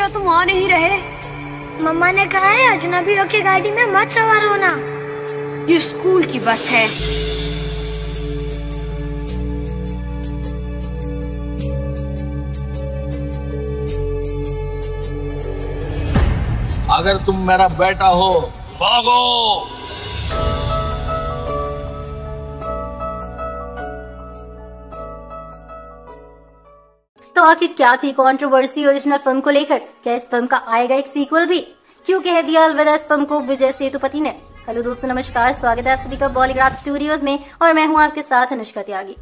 क्या तुम वहाँ नहीं रहे? मम्मा ने कहा है अजनबियों की गाड़ी में मत सवार होना। ये स्कूल की बस है। अगर तुम मेरा बेटा हो भागो। तो आखिर क्या थी कंट्रोवर्सी ओरिजिनल फिल्म को लेकर? क्या इस फिल्म का आएगा एक सीक्वल भी? क्यों कह दिया अलविदा इस फिल्म को विजय सेतुपति ने? हेलो दोस्तों नमस्कार, स्वागत है आप सभी का बॉलीग्राफ स्टूडियोज में और मैं हूँ आपके साथ Anushka Tyagi.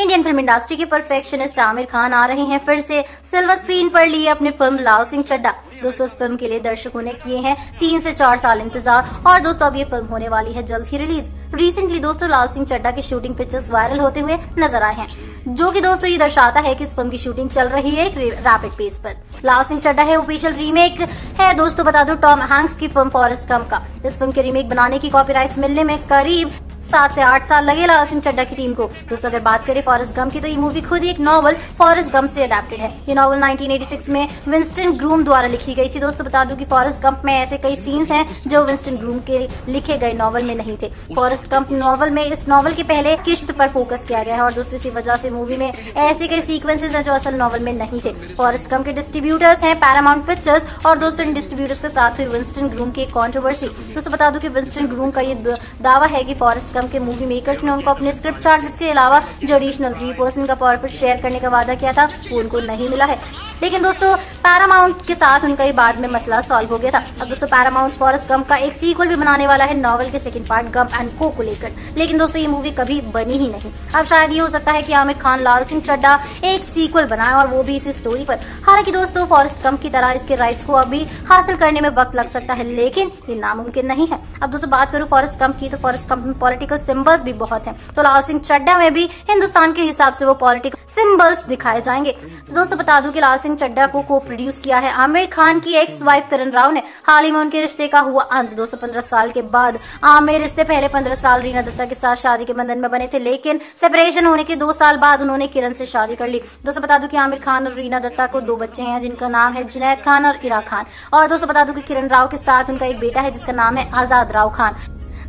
Indian film industry के परफेक्शनिस्ट आमिर खान आ रहे हैं फिर से सिल्वर स्क्रीन पर लिए अपनी फिल्म लाल सिंह चड्ढा। दोस्तों इस फिल्म के लिए दर्शकों ने किए हैं 3 से 4 साल इंतजार और दोस्तों अब ये फिल्म होने वाली है जल्द ही रिलीज। रिसेंटली दोस्तों लाल सिंह चड्ढा की शूटिंग पिक्चर्स वायरल होते हुए नजर आए हैं, जो कि दोस्तों ये दर्शाता है कि इस फिल्म की शूटिंग चल रही है एक रैपिड पेस पर। लाल सिंह चड्ढा है ऑफिशियल रीमेक है दोस्तों, बता दो टॉम हैंक्स की फिल्म फॉरेस्ट गम का। इस फिल्म के रीमेक बनाने की कॉपीराइट्स मिलने में करीब 7 से 8 साल लगे लाल सिंह चड्ढा की टीम को। दोस्तों अगर बात करें फॉरेस्ट गम की तो ये मूवी खुद ही एक नॉवल फॉरेस्ट गम से अडेप्टेड है। ये नॉवल 1986 में विंस्टन ग्रूम द्वारा लिखी गई थी। दोस्तों बता दूं कि फॉरेस्ट गम में ऐसे कई सीन्स हैं जो विंस्टन ग्रूम के लिखे गए नॉवल में नहीं थे। फॉरेस्ट गम नॉवल में इस नॉवल के पहले किश्त पर फोकस किया गया है और दोस्तों इसी वजह से मूवी में ऐसे कई सीक्वेंसेज है जो असल नॉवल में नहीं थे। फॉरेस्ट गम के डिस्ट्रीब्यूटर्स हैं पैरामाउंट पिक्चर्स और दोस्तों इन डिस्ट्रीब्यूटर्स के साथ हुई विंस्टन ग्रूम की कॉन्ट्रोवर्सी। दोस्तों बता दूं कि विंस्टन ग्रूम का ये दावा है कि फॉरेस्ट कम के मूवी मेकर्स ने उनको अपने स्क्रिप्ट चार्जेस के अलावा जो एडिशनल 3% का प्रॉफिट शेयर करने का वादा किया था वो उनको नहीं मिला है। लेकिन दोस्तों पैरामाउंट के साथ उनका ही बाद में मसला सॉल्व हो गया था। अब दोस्तों पैरामाउंट फॉरेस्ट गम का एक सीक्वल भी बनाने वाला है नॉवल के सेकंड पार्ट गम एंड को लेकर, लेकिन दोस्तों ये मूवी कभी बनी ही नहीं। अब शायद ये हो सकता है कि आमिर खान लाल सिंह चड्ढा एक सीक्वल बनाए और वो भी इसी स्टोरी पर। हालांकि दोस्तों फॉरेस्ट गम की तरह इसके राइट्स को अभी हासिल करने में वक्त लग सकता है, लेकिन ये नामुमकिन नहीं है। अब दोस्तों बात करूँ फॉरेस्ट गम की तो फॉरेस्ट गम में पॉलिटिकल सिंबल्स भी बहुत हैं, तो लाल सिंह चड्ढा में भी हिंदुस्तान के हिसाब से वो पॉलिटिकल सिंबल्स दिखाए जाएंगे। तो दोस्तों बता दूं कि लाल सिंह चड्ढा को प्रोड्यूस किया है आमिर खान की एक्स वाइफ किरण राव ने। हाल ही में उनके रिश्ते का हुआ अंत। 215 साल के बाद आमिर इससे पहले 15 साल रीना दत्ता के साथ शादी के बंधन में बने थे, लेकिन सेपरेशन होने के 2 साल बाद उन्होंने किरण से शादी कर ली। दोस्तों बता दूं कि आमिर खान और रीना दत्ता को 2 बच्चे हैं जिनका नाम है जुनैद खान और इरा खान। और दोस्तों बता दूं कि किरण राव के साथ उनका एक बेटा है जिसका नाम है आजाद राव खान।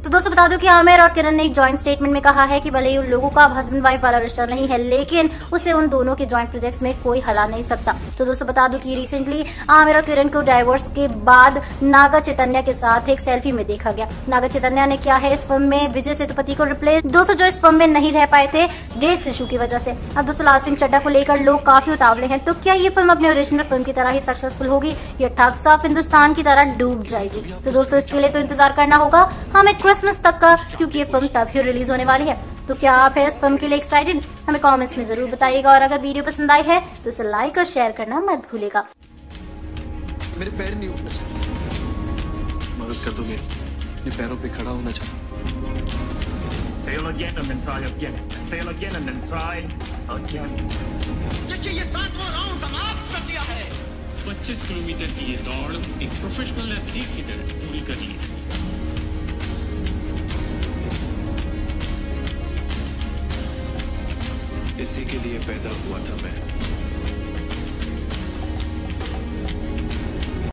तो दोस्तों बता दूं कि आमिर और किरण ने एक जॉइंट स्टेटमेंट में कहा है कि भले ही उन लोगों का हस्बैंड वाइफ वाला रिश्ता नहीं है, लेकिन उसे उन दोनों के जॉइंट प्रोजेक्ट्स में कोई हला नहीं सकता। तो दोस्तों बता दूं कि रिसेंटली आमिर और किरण को डाइवोर्स के बाद नागा चैतन्य के साथ एक सेल्फी में देखा गया। नागा चैतन्य ने किया है इस फिल्म में विजय सेतुपति को रिप्लेस, दोस्तों जो इस फिल्म में नहीं रह पाए थे डेट्स इशू की वजह से। अब दोस्तों लाल सिंह चड्ढा को लेकर लोग काफी उतावले हैं, तो क्या ये फिल्म अपनी ओरिजिनल फिल्म की तरह ही सक्सेसफुल होगी या ठग साफ हिंदुस्तान की तरह डूब जाएगी? तो दोस्तों इसके लिए तो इंतजार करना होगा हमें क्रिसमस तक का, क्योंकि ये फिल्म तब ही रिलीज होने वाली है। तो क्या आप हैं इस फिल्म के लिए एक्साइटेड? हमें कमेंट्स में जरूर बताइएगा और अगर वीडियो पसंद आई है तो इसे लाइक और शेयर करना मत भूलेगा। मेरे पैर नहीं उठने से मदद कर दोगे? मैं पैरों पे खड़ा होना चाहूँ। 25 किलोमीटर की ये दौड़ एक प्रोफेशनल एथलीट की तरह पूरी कर ली। इसी के लिए पैदा हुआ था मैं।